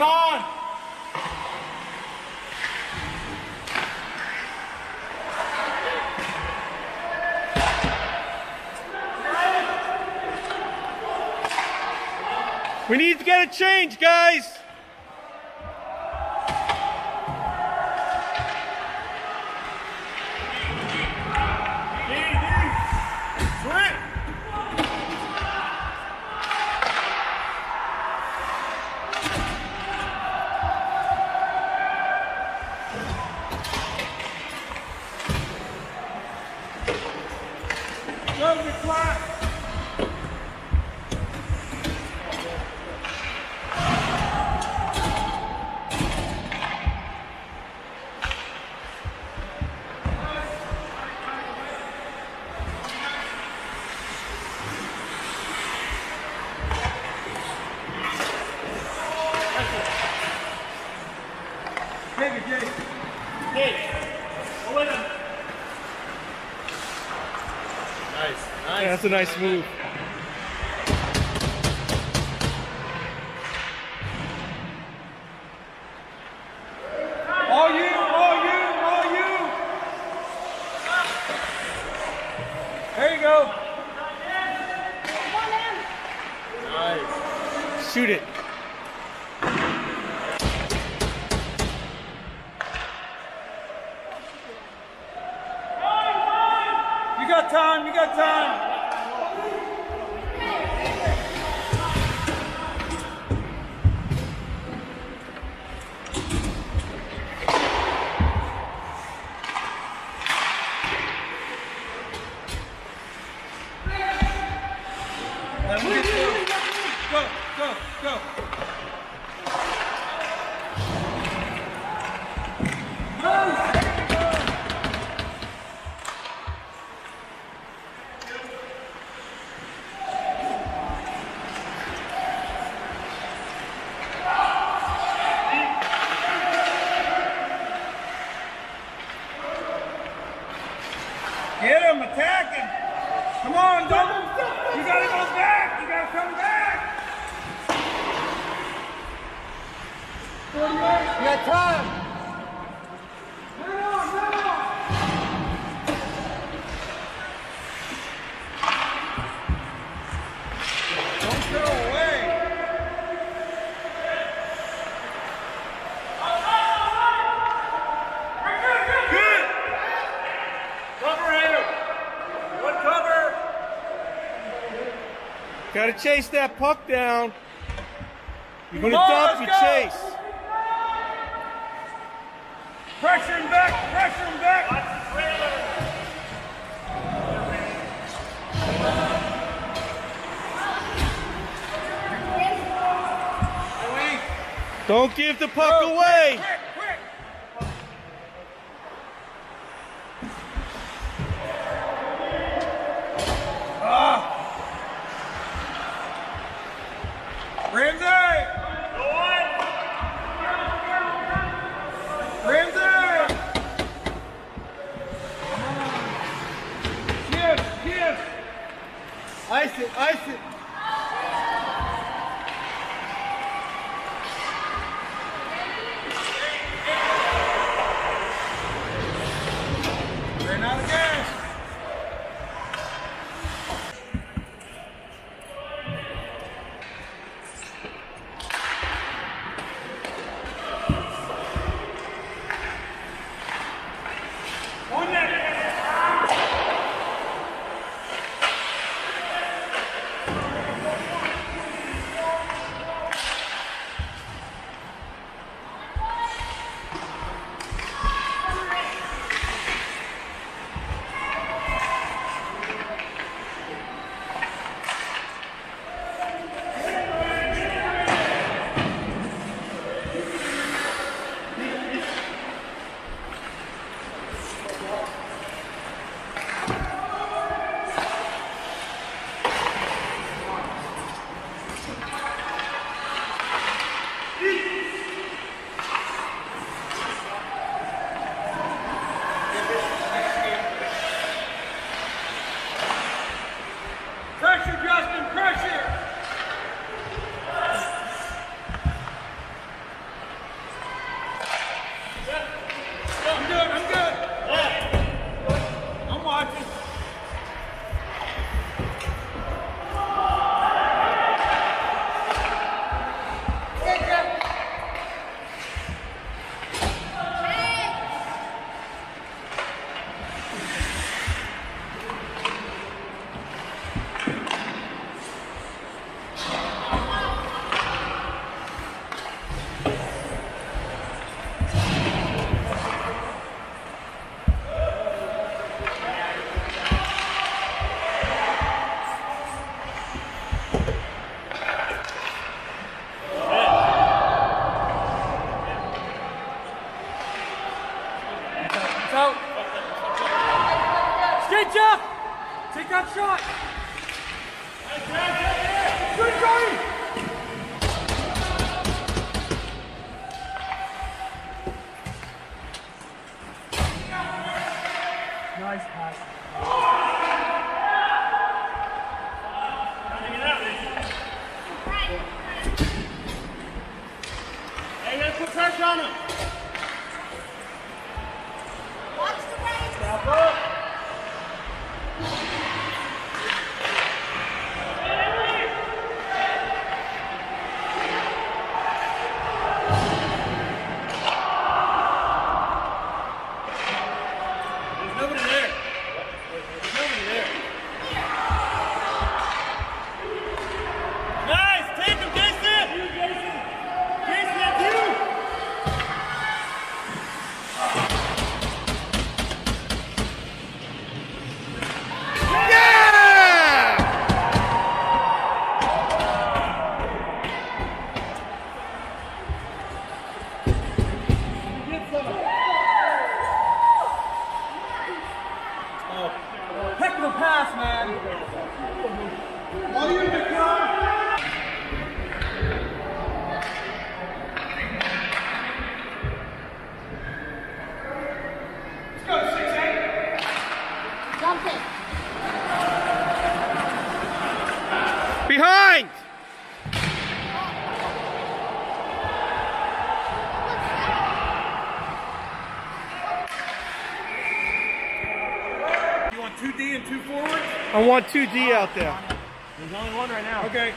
1 on. We need to get a change, guys. That's a nice move. All you. There you go. Nice. Shoot it. You got time. Get him, attack him. Come on, double. You gotta go back. You gotta come back. You got time. Gotta chase that puck down. You're gonna dump your chase. Pressure him back. Don't give the puck away. Ice it. Ran out of gas. Behind! You want 2D and 2 forward? I want 2D out there. There's only one right now. Okay.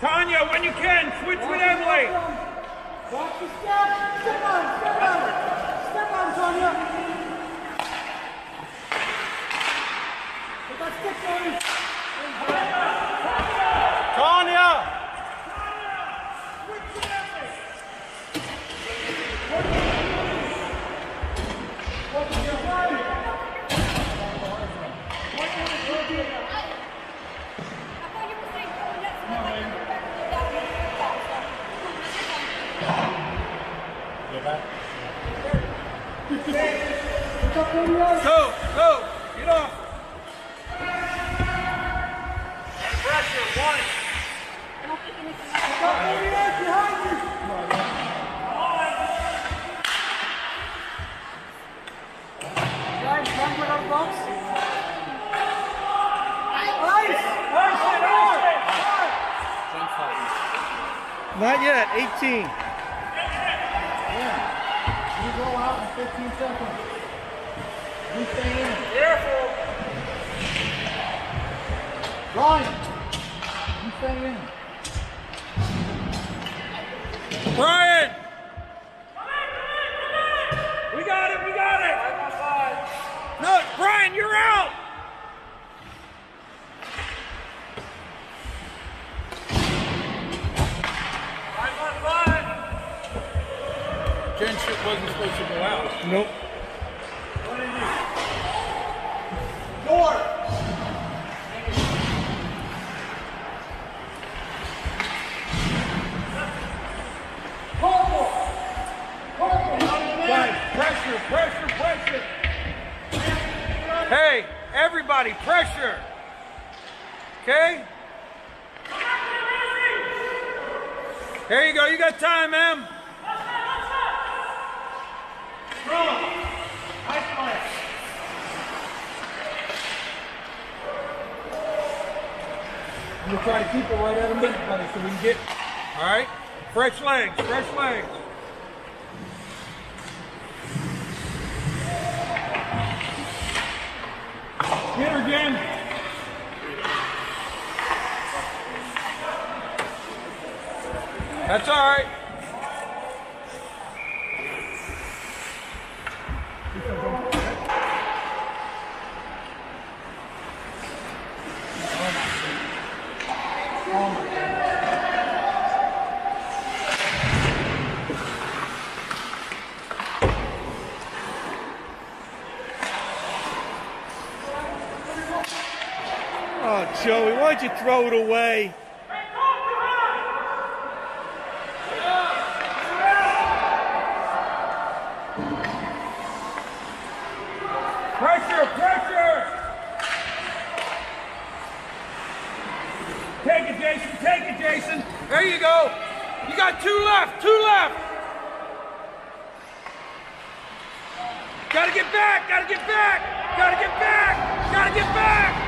Tanya, when you can, switch with Emily. Watch the step. Step on, step on. Step on, Tanya. Put that stick on. Go, go, get off. Pressure, one. Guys, run with our box. Ice. Not yet, 18. Yeah. You go out in 15 seconds. You stay in. Careful. Ryan, you stay in. Ryan! We got it, we got it! No, Brian, you're out! Jen shit wasn't supposed to go out. Nope. Pressure, pressure. Hey, everybody, pressure. Okay? There you go. You got time, Em. I'm going to try to keep it right out of everybody so we can get. All right? Fresh legs, fresh legs. Get her again. That's all right. Oh, Joey, why'd you throw it away? Pressure, pressure! Take it, Jason, take it, Jason. There you go. You got two left, two left. Gotta get back, gotta get back, gotta get back, gotta get back.